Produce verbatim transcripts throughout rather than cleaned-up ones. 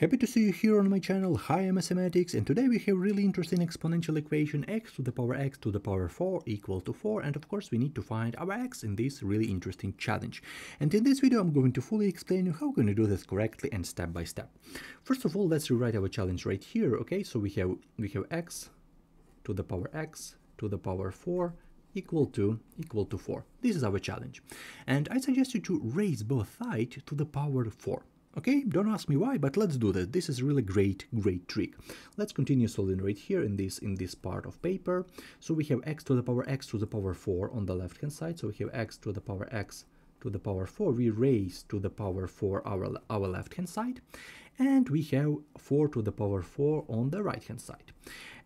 Happy to see you here on my channel. Hi, I'm Mathematics, and today we have really interesting exponential equation x to the power x to the power four equal to four, and of course we need to find our x in this really interesting challenge. And in this video I'm going to fully explain you how we're going to do this correctly and step by step. First of all, let's rewrite our challenge right here. Okay, so we have we have x to the power x to the power four equal to equal to four. This is our challenge, and I suggest you to raise both sides to the power four. Okay, don't ask me why, but let's do this. This is really great, great trick. Let's continue solving right here in this in this part of paper. So we have x to the power x to the power four on the left-hand side. So we have x to the power x to the power four. We raise to the power four our, our left-hand side. And we have four to the power four on the right-hand side.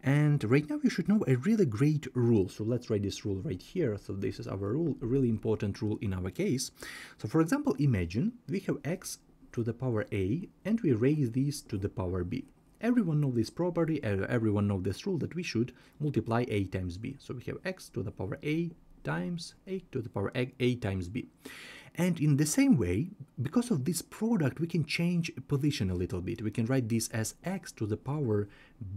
And right now you should know a really great rule. So let's write this rule right here. So this is our rule, a really important rule in our case. So for example, imagine we have x to the power a and we raise this to the power b. Everyone knows this property, everyone knows this rule that we should multiply a times b. So we have x to the power a times a to the power a, a times b. And in the same way, because of this product, we can change position a little bit. We can write this as x to the power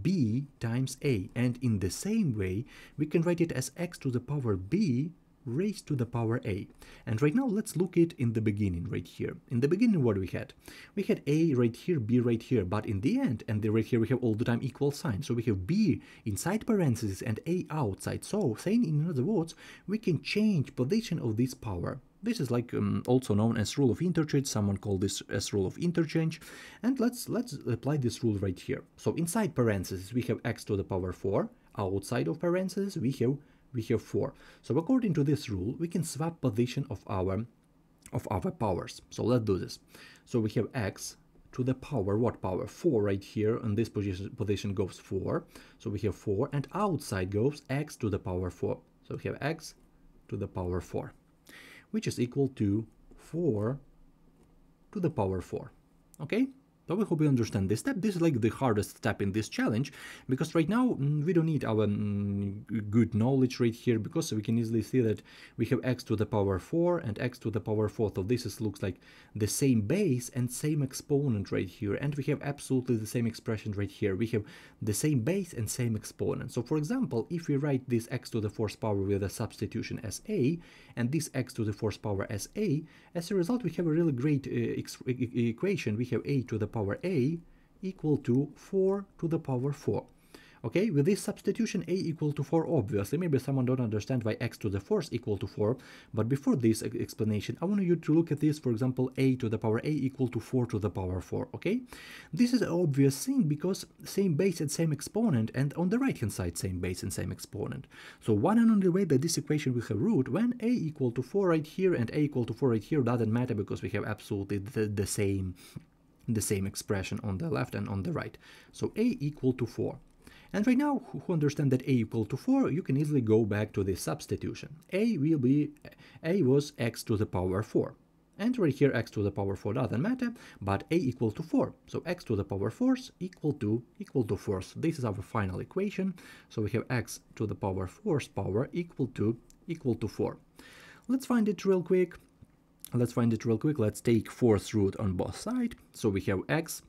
b times a. And in the same way, we can write it as x to the power b raised to the power a. And right now let's look it in the beginning right here. In the beginning, what we had? We had a right here, b right here, but in the end, and the right here we have all the time equal sign. So we have b inside parentheses and a outside. So saying in other words, we can change position of this power. This is like um, also known as rule of interchange. Someone called this as rule of interchange. And let's let's apply this rule right here. So inside parentheses we have x to the power four. Outside of parentheses we have we have four. So according to this rule, we can swap position of our of our powers. So let's do this. So we have x to the power, what power? four right here, and this position, position goes four. So we have four, and outside goes x to the power four. So we have x to the power four, which is equal to four to the power four. Okay? So we hope you understand this step. This is like the hardest step in this challenge, because right now we don't need our mm, good knowledge right here, because we can easily see that we have x to the power four and x to the power four. So this is, looks like the same base and same exponent right here. And we have absolutely the same expression right here. We have the same base and same exponent. So for example, if we write this x to the fourth power with a substitution as a, and this x to the fourth power as a, as a result we have a really great uh, e equation. We have a to the power a equal to four to the power four. Okay, with this substitution a equal to four, obviously. Maybe someone don't understand why x to the fourth equal to four, but before this explanation, I want you to look at this, for example, a to the power a equal to four to the power four, okay? This is an obvious thing, because same base and same exponent, and on the right-hand side, same base and same exponent. So one and only way that this equation will have root, when a equal to four right here and a equal to four right here, doesn't matter, because we have absolutely the, the same the same expression on the left and on the right. So a equal to four. And right now, who understand that a equal to four, you can easily go back to this substitution. A will be, a was x to the power four. And right here, x to the power four doesn't matter, but a equal to four. So x to the power four equal to, equal to four. So this is our final equation. So we have x to the power four's power equal to, equal to four. Let's find it real quick. Let's find it real quick. Let's take fourth root on both sides. So we have x,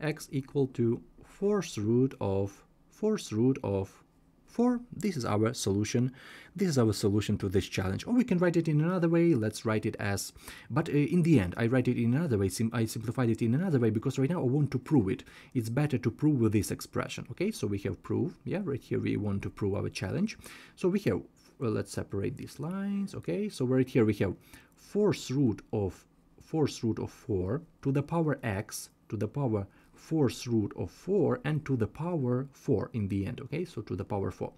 x equal to fourth root of fourth root of four. This is our solution. This is our solution to this challenge. Or we can write it in another way. Let's write it as, but uh, in the end, I write it in another way. Sim I simplified it in another way, because right now I want to prove it. It's better to prove with this expression. Okay, so we have prove. Yeah, right here we want to prove our challenge. So we have, well, let's separate these lines. Okay, so right here we have fourth root of fourth root of four to the power x to the power fourth root of four and to the power four in the end. Okay, so to the power four.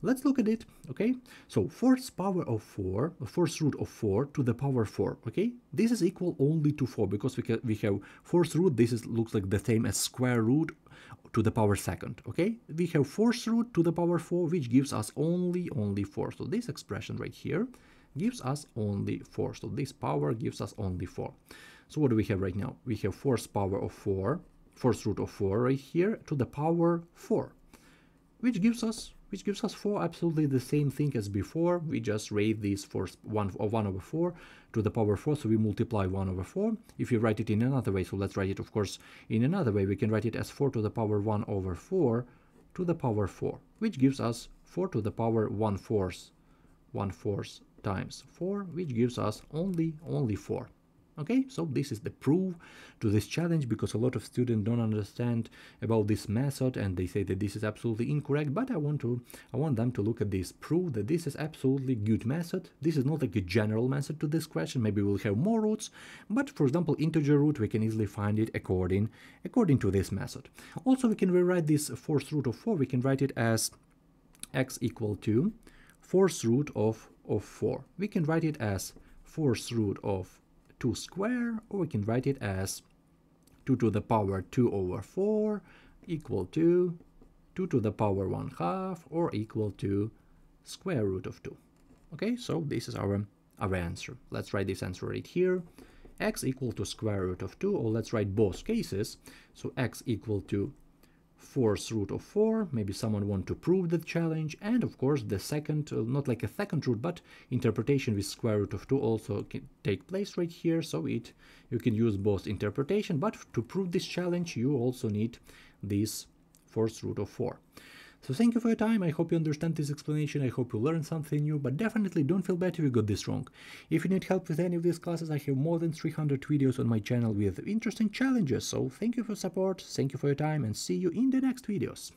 Let's look at it. Okay, so fourth power of four, fourth root of four to the power four. Okay, this is equal only to four, because we can, we have fourth root. This is looks like the same as square root to the power second. Okay, we have fourth root to the power four, which gives us only only four. So this expression right here gives us only four. So this power gives us only four. So what do we have right now? We have fourth power of four, fourth root of four right here to the power four, which gives us which gives us four, absolutely the same thing as before. We just raise this for one, one over four to the power four, so we multiply one over four. If you write it in another way, so let's write it, of course, in another way, we can write it as four to the power one over four to the power four, which gives us four to the power one fourth, one fourth times four, which gives us only, only four. Okay, so this is the proof to this challenge, because a lot of students don't understand about this method and they say that this is absolutely incorrect, but I want to, I want them to look at this proof that this is absolutely good method. This is not like a general method to this question. Maybe we'll have more roots, but for example, integer root, we can easily find it according, according to this method. Also, we can rewrite this fourth root of four. We can write it as x equal to fourth root of, of four. We can write it as fourth root of two square, or we can write it as two to the power two over four equal to two to the power one half, or equal to square root of two. Okay, so this is our, our answer. Let's write this answer right here. X equal to square root of two, or let's write both cases. So x equal to fourth root of four, maybe someone want to prove the challenge, and of course the second, uh, not like a second root, but interpretation with square root of two also can take place right here, so it you can use both interpretation, but to prove this challenge you also need this fourth root of four. So thank you for your time, I hope you understand this explanation, I hope you learned something new, but definitely don't feel bad if you got this wrong. If you need help with any of these classes, I have more than three hundred videos on my channel with interesting challenges, so thank you for support, thank you for your time, and see you in the next videos.